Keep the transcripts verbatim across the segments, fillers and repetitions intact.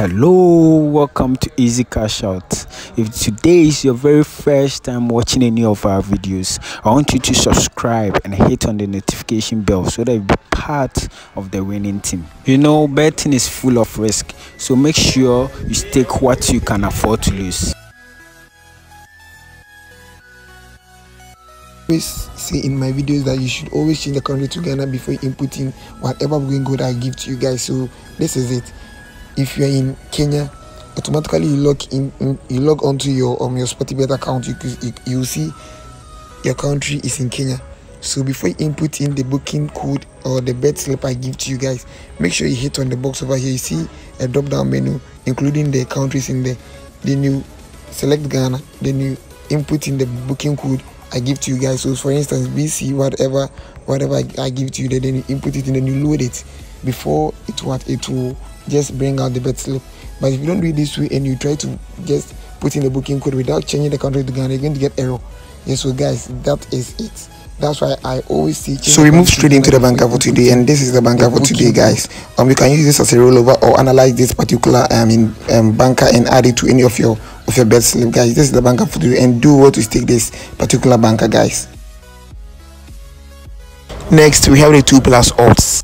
Hello, welcome to Easy Cash Out. If today is your very first time watching any of our videos, I want you to subscribe and hit on the notification bell so that you be part of the winning team. You know, betting is full of risk, so make sure you take what you can afford to lose. I always say in my videos that you should always change the country to Ghana before you input in whatever green code I give to you guys. So this is it. If you are in Kenya, automatically you log in, you log onto your um your SportyBet account. You you, you see your country is in Kenya. So before you input in the booking code or the bet slip I give to you guys, make sure you hit on the box over here. You see a drop down menu including the countries in there. Then you select Ghana. Then you input in the booking code I give to you guys. So for instance, B C whatever whatever I, I give to you. Then you input it and then you load it. Before it what it will just bring out the bet slip. But if you don't do it this way and you try to just put in the booking code without changing the country to Ghana, you're going to get error. Yes, so guys, that is it. That's why I always see. So we move straight into the banker for today, and this is the banker for today, guys. Um, you can use this as a rollover or analyze this particular um, in, um banker and add it to any of your of your bet slip, guys. This is the banker for today, and do what to take this particular banker, guys. Next, we have the two plus odds.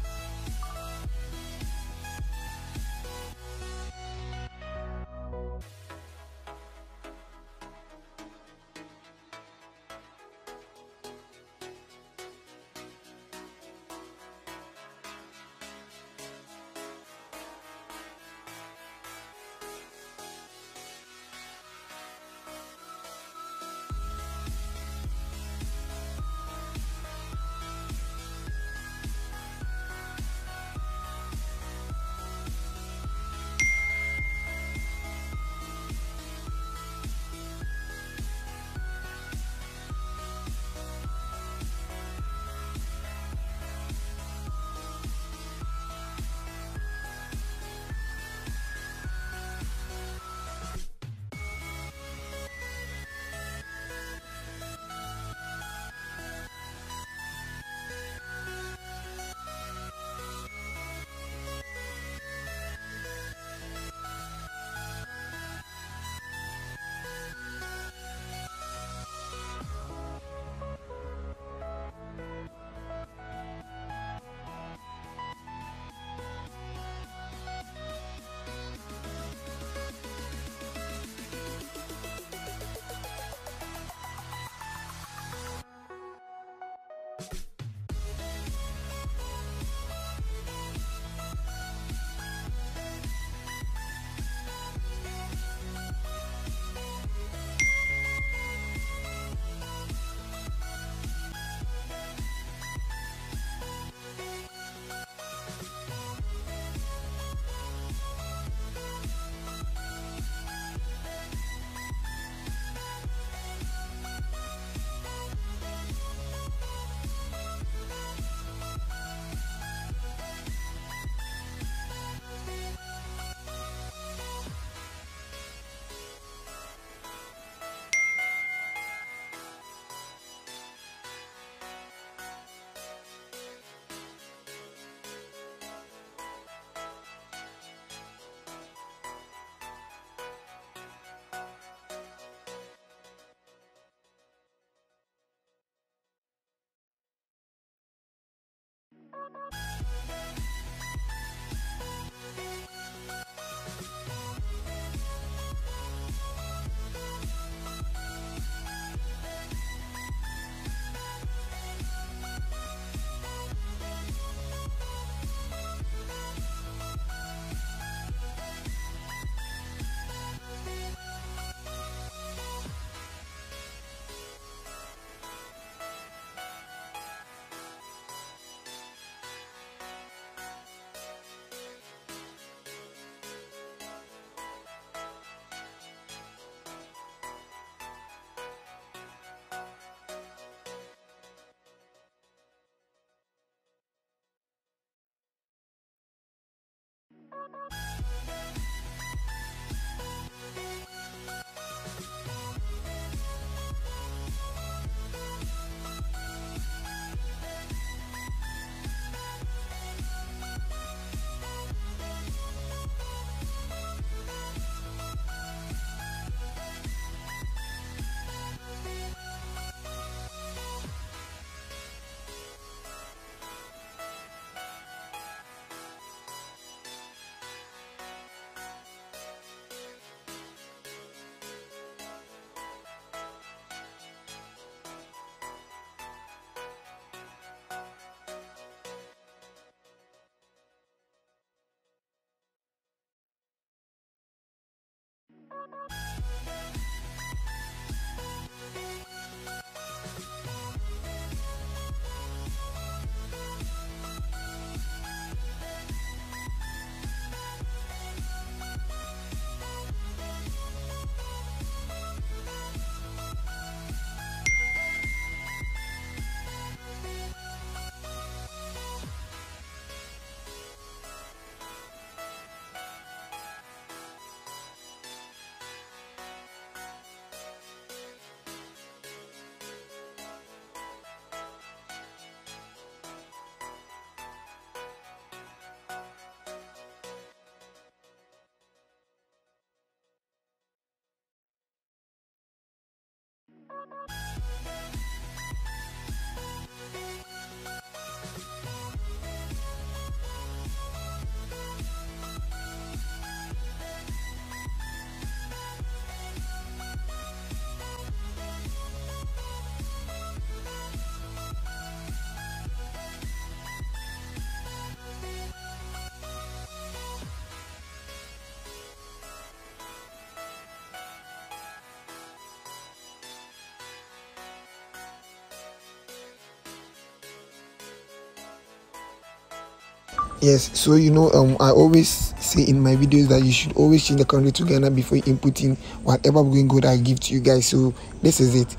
Yes, so you know, um, I always say in my videos that you should always change the country to Ghana before you input in whatever going code I give to you guys. So this is it.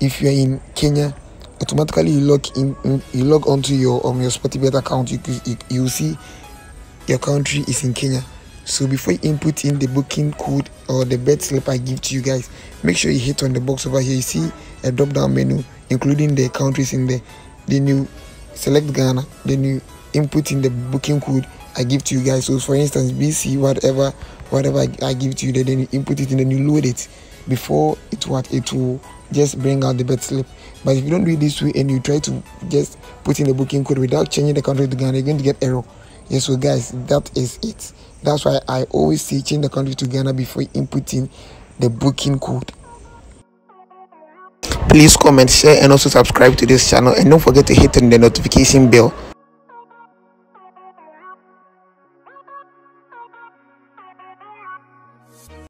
If you're in Kenya, automatically you log in, you log onto your um your SportyBet account. You you you see your country is in Kenya. So before you input in the booking code or the bet slip I give to you guys, make sure you hit on the box over here. You see a drop down menu including the countries in there. Then you select Ghana. Then you input in the booking code I give to you guys. So for instance, B C whatever whatever I, I give to you. Then you input it and then you load it. Before it what it will just bring out the bet slip. But if you don't do it this way and you try to just put in the booking code without changing the country to Ghana, you're going to get error. Yes, so guys, that is it. That's why I always say change the country to Ghana before inputting the booking code. Please comment, share and also subscribe to this channel, and don't forget to hit on the notification bell.